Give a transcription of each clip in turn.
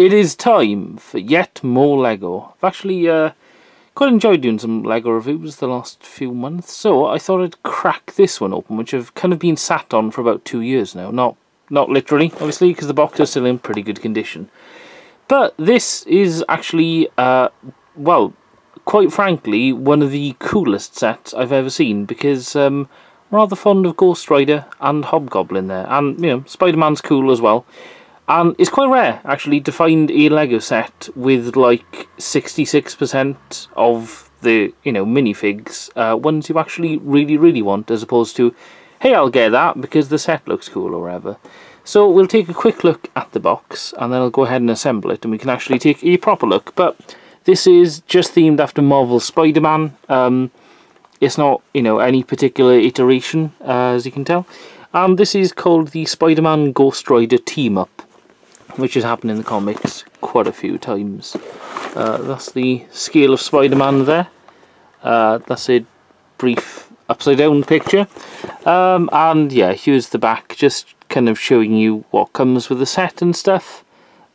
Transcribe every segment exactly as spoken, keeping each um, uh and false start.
It is time for yet more LEGO. I've actually uh, quite enjoyed doing some LEGO reviews the last few months, so I thought I'd crack this one open, which I've kind of been sat on for about two years now. Not not literally, obviously, because the box is still in pretty good condition. But this is actually, uh, well, quite frankly, one of the coolest sets I've ever seen, because um, I'm rather fond of Ghost Rider and Hobgoblin there. And, you know, Spider-Man's cool as well. And it's quite rare, actually, to find a LEGO set with, like, sixty-six percent of the, you know, minifigs, uh, ones you actually really, really want, as opposed to, hey, I'll get that because the set looks cool or whatever. So we'll take a quick look at the box, and then I'll go ahead and assemble it, and we can actually take a proper look. But this is just themed after Marvel's Spider-Man. Um, it's not, you know, any particular iteration, uh, as you can tell. And this is called the Spider-Man Ghost Rider team-up, which has happened in the comics quite a few times. Uh, that's the scale of Spider-Man there. Uh, that's a brief upside down picture. Um, and yeah, here's the back, just kind of showing you what comes with the set and stuff.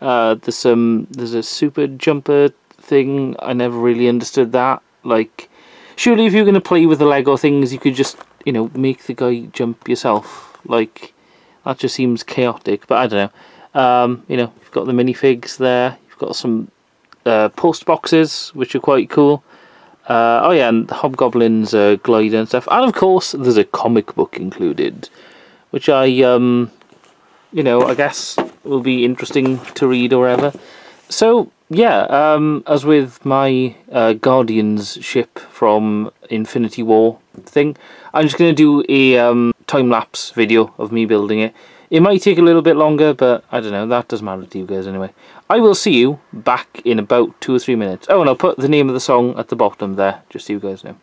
Uh, there's some, there's a super jumper thing. I never really understood that. Like, surely if you're going to play with the LEGO things, you could just, you know, make the guy jump yourself. Like, that just seems chaotic, but I don't know. Um, you know, you've got the minifigs there, you've got some uh, post boxes, which are quite cool. Uh, oh yeah, and the Hobgoblin's uh, glider and stuff. And of course, there's a comic book included, which I, um, you know, I guess will be interesting to read or whatever. So, yeah, um, as with my uh, Guardians ship from Infinity War thing, I'm just going to do a um, time-lapse video of me building it. It might take a little bit longer, but I don't know, that doesn't matter to you guys anyway. I will see you back in about two or three minutes. Oh, and I'll put the name of the song at the bottom there, just so you guys know.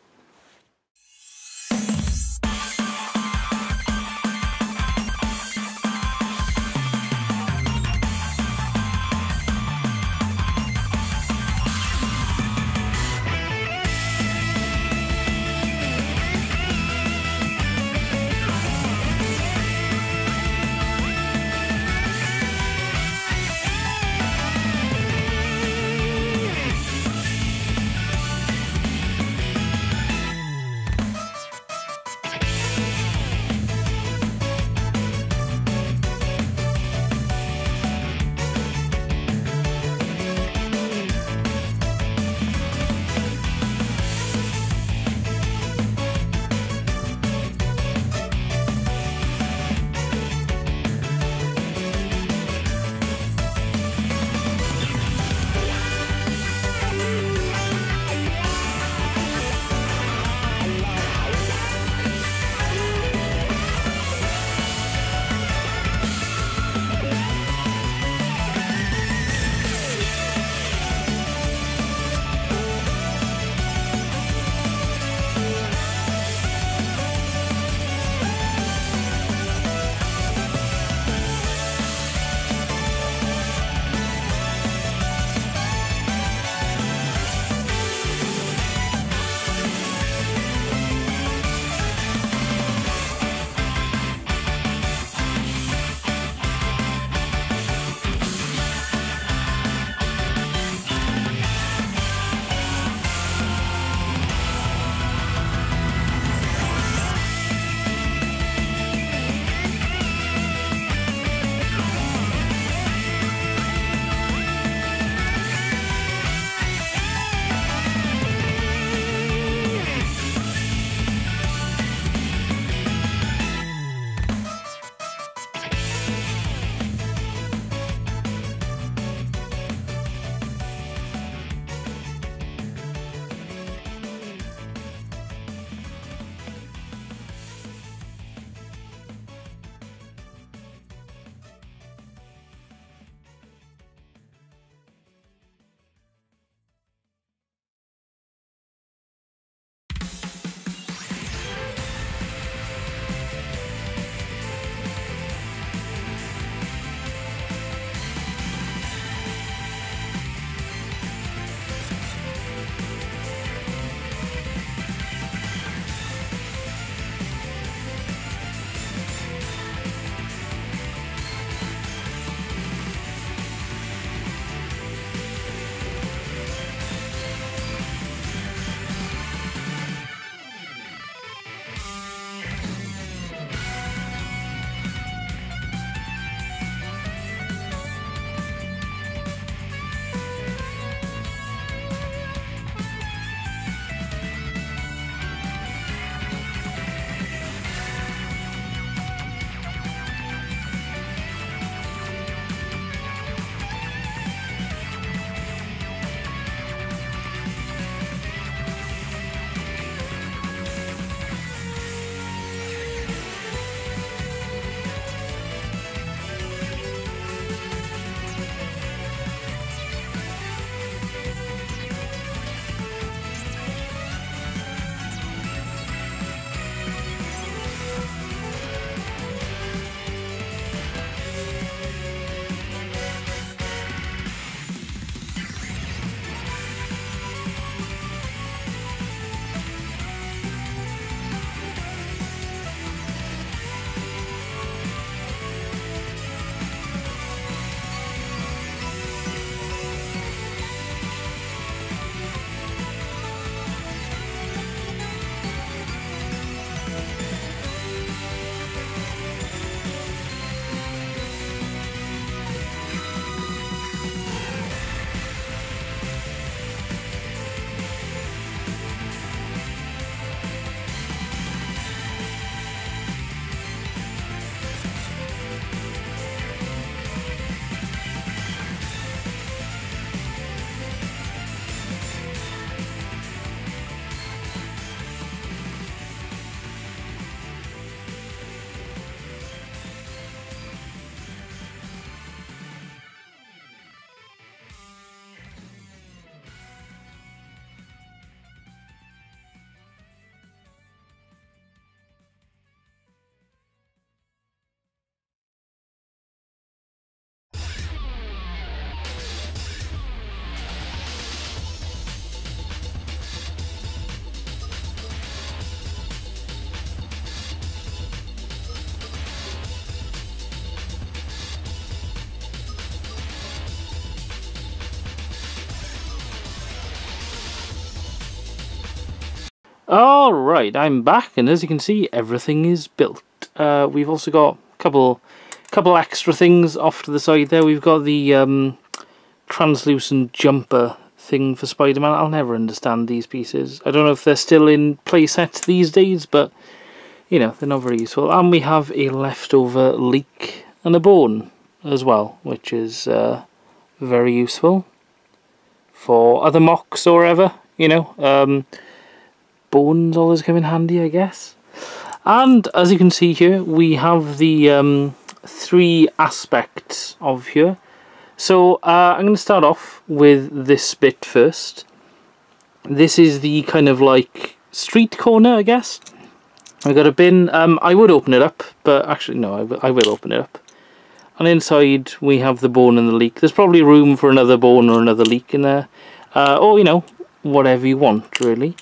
Alright, I'm back, and as you can see, everything is built. Uh, we've also got a couple couple extra things off to the side there. We've got the um, translucent jumper thing for Spider-Man. I'll never understand these pieces. I don't know if they're still in play sets these days, but you know, they're not very useful. And we have a leftover leek and a bone as well, which is uh, very useful for other mocks or ever, you know. Um, bones always come in handy, I guess. And as you can see here, we have the um, three aspects of here. So uh, I'm going to start off with this bit first. This is the kind of like street corner, I guess. I've got a bin. Um, I would open it up, but actually no, I, I will open it up. And inside we have the bone and the leek. There's probably room for another bone or another leek in there. Uh, or, you know, whatever you want, really.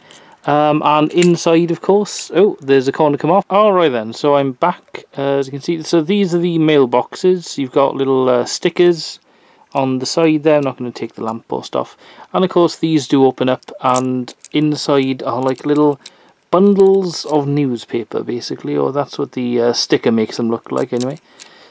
Um, and inside, of course, oh, there's a corner come off. Alright then, so I'm back, uh, as you can see. So these are the mailboxes. You've got little uh, stickers on the side there. I'm not going to take the lamppost off. And of course these do open up, and inside are like little bundles of newspaper, basically, or that's what the uh, sticker makes them look like anyway.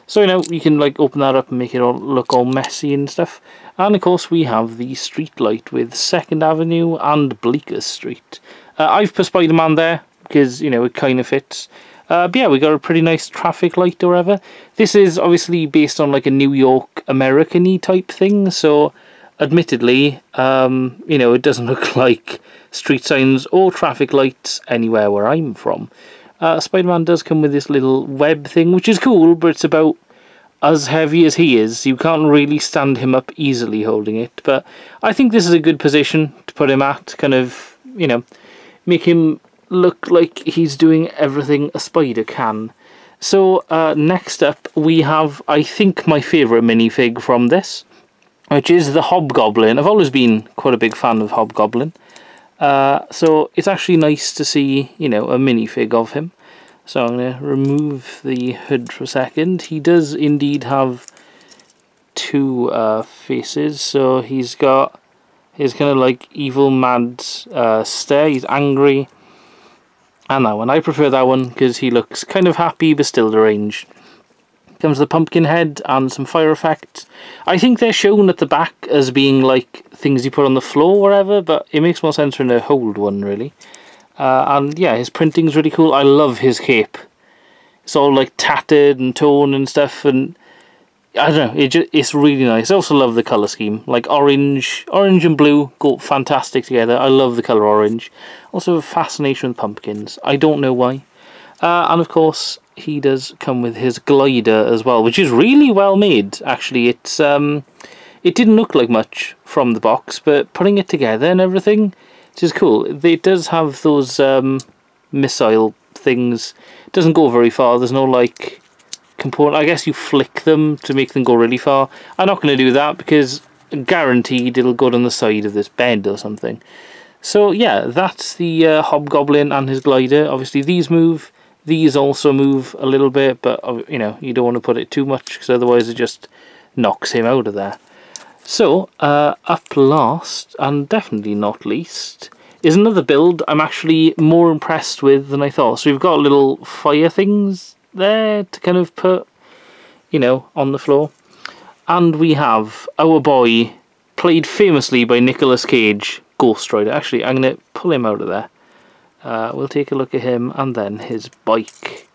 So, you know, you can like open that up and make it all look all messy and stuff. And of course we have the street light with second avenue and Bleecker Street. Uh, I've put Spider-Man there because, you know, it kind of fits. Uh, but yeah, we got a pretty nice traffic light or whatever. This is obviously based on like a New York American-y type thing, so admittedly, um, you know, it doesn't look like street signs or traffic lights anywhere where I'm from. Uh, Spider-Man does come with this little web thing, which is cool, but it's about as heavy as he is. You can't really stand him up easily holding it, but I think this is a good position to put him at, kind of, you know, make him look like he's doing everything a spider can. So uh, next up we have, I think, my favourite minifig from this, which is the Hobgoblin. I've always been quite a big fan of Hobgoblin, uh, so it's actually nice to see, you know, a minifig of him. So I'm going to remove the hood for a second. He does indeed have two uh, faces, so he's got his kind of like evil mad uh, stare. He's angry. And that one. I prefer that one because he looks kind of happy but still deranged. Comes the pumpkin head and some fire effects. I think they're shown at the back as being like things you put on the floor or whatever, but it makes more sense in a hold one, really. Uh, and yeah, his printing's really cool. I love his cape. It's all like tattered and torn and stuff, and I don't know, it just, it's really nice. I also love the colour scheme. Like orange, orange and blue go fantastic together. I love the colour orange. Also a fascination with pumpkins. I don't know why. Uh, and of course, he does come with his glider as well, which is really well made, actually. It's um, it didn't look like much from the box, but putting it together and everything, which is cool. It does have those um, missile things. It doesn't go very far. There's no like component. I guess you flick them to make them go really far. I'm not going to do that because guaranteed it'll go down the side of this bed or something. So yeah, that's the uh, Hobgoblin and his glider. Obviously these move, these also move a little bit, but you know, you don't want to put it too much because otherwise it just knocks him out of there. So uh, up last and definitely not least is another build I'm actually more impressed with than I thought. So we've got little fire things there to kind of put, you know, on the floor, and we have our boy, played famously by Nicolas Cage, Ghost Rider. Actually, I'm going to pull him out of there. Uh, we'll take a look at him and then his bike.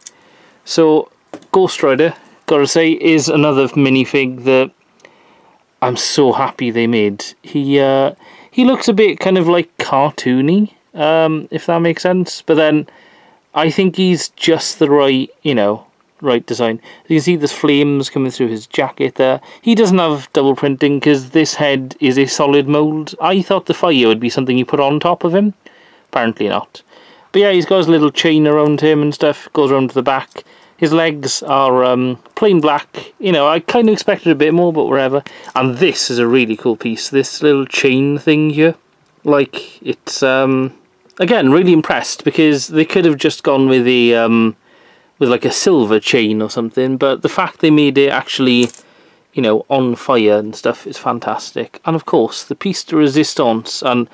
So Ghost Rider, gotta say, is another minifig that I'm so happy they made. He uh, he looks a bit kind of like cartoony, um, if that makes sense, but then I think he's just the right, you know, right design. You can see there's flames coming through his jacket there. He doesn't have double printing because this head is a solid mould. I thought the fire would be something you put on top of him. Apparently not. But yeah, he's got his little chain around him and stuff. Goes around to the back. His legs are um, plain black. You know, I kind of expected a bit more, but whatever. And this is a really cool piece. This little chain thing here. Like, it's... Um, Again, really impressed because they could have just gone with the um, with like a silver chain or something, but the fact they made it actually, you know, on fire and stuff is fantastic. And of course, the piece de resistance and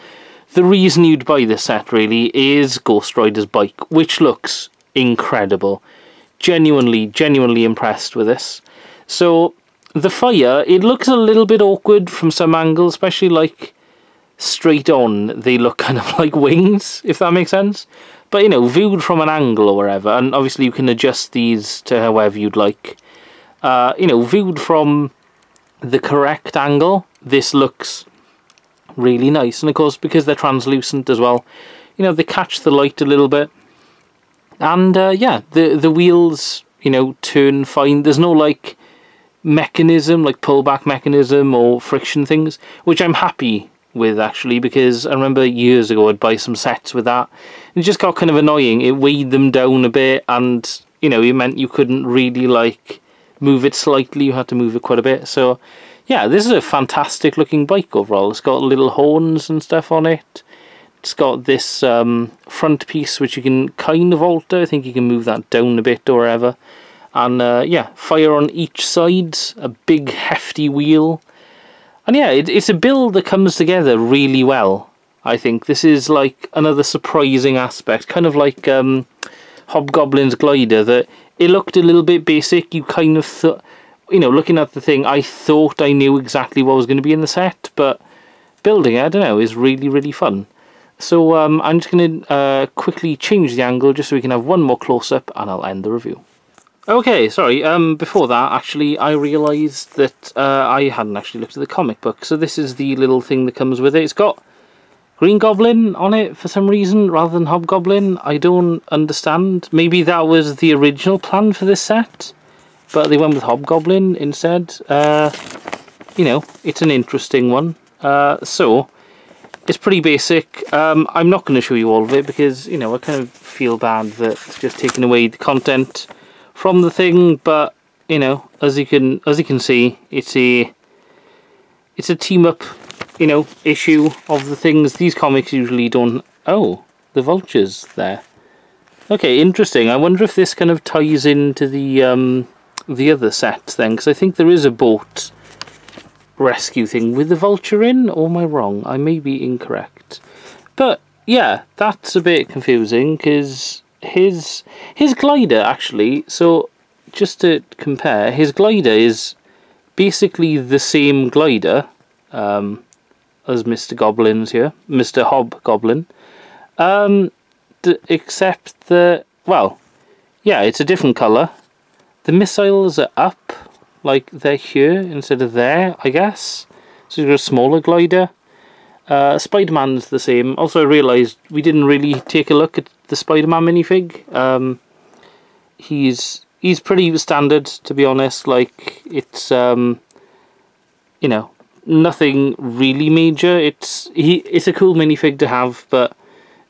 The reason you'd buy this set really is Ghost Rider's bike, which looks incredible. Genuinely, genuinely impressed with this. So the fire, it looks a little bit awkward from some angles, especially like straight on, they look kind of like wings, if that makes sense. But you know, viewed from an angle or whatever, and obviously you can adjust these to however you'd like. Uh, you know, viewed from the correct angle, this looks really nice. And of course, because they're translucent as well, you know, they catch the light a little bit. And uh, yeah, the the wheels, you know, turn fine. There's no like mechanism, like pullback mechanism or friction things, which I'm happy with actually, because I remember years ago I'd buy some sets with that. It just got kind of annoying. It weighed them down a bit, and you know, it meant you couldn't really like move it slightly. You had to move it quite a bit. So yeah, this is a fantastic looking bike overall. It's got little horns and stuff on it. It's got this um, front piece which you can kind of alter. I think you can move that down a bit or whatever. And uh, yeah, fire on each side, a big hefty wheel. And yeah, it, it's a build that comes together really well, I think. This is like another surprising aspect, kind of like um, Hobgoblin's glider, that it looked a little bit basic. You kind of thought, you know, looking at the thing, I thought I knew exactly what was going to be in the set, but building it, I don't know, is really, really fun. So um, I'm just going to uh, quickly change the angle just so we can have one more close-up, and I'll end the review. Okay, sorry, um, before that, actually, I realised that uh, I hadn't actually looked at the comic book. So this is the little thing that comes with it. It's got Green Goblin on it for some reason, rather than Hobgoblin. I don't understand. Maybe that was the original plan for this set, but they went with Hobgoblin instead. Uh, you know, it's an interesting one. Uh, so, it's pretty basic. Um, I'm not going to show you all of it, because, you know, I kind of feel bad that it's just taking away the content from the thing. But you know, as you can as you can see, it's a it's a team up, you know, issue of the things. These comics usually don't. Oh, the vultures there. Okay, interesting. I wonder if this kind of ties into the um, the other set then, because I think there is a boat rescue thing with the vulture in. Or am I wrong? I may be incorrect. But yeah, that's a bit confusing, because his his glider actually, so just to compare, his glider is basically the same glider um, as Mister Goblin's here, Mister Hobgoblin, um, except the, well, yeah, it's a different colour. The missiles are up, like they're here instead of there, I guess, so you've got a smaller glider. Uh, Spider-Man's the same. Also, I realised we didn't really take a look at the Spider-Man minifig. Um, he's he's pretty standard, to be honest. Like, it's um, you know, nothing really major. It's he it's a cool minifig to have, but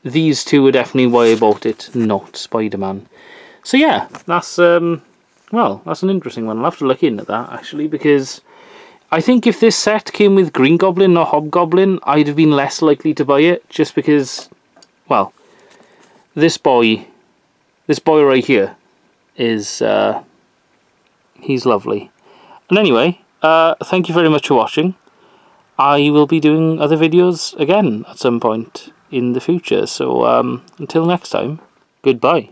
these two are definitely why I bought it, not Spider-Man. So yeah, that's um, well, that's an interesting one. I'll have to look in at that actually, because I think if this set came with Green Goblin or Hobgoblin, I'd have been less likely to buy it, just because, well, this boy, this boy right here, is, uh, he's lovely. And anyway, uh, thank you very much for watching. I will be doing other videos again at some point in the future, so um, until next time, goodbye.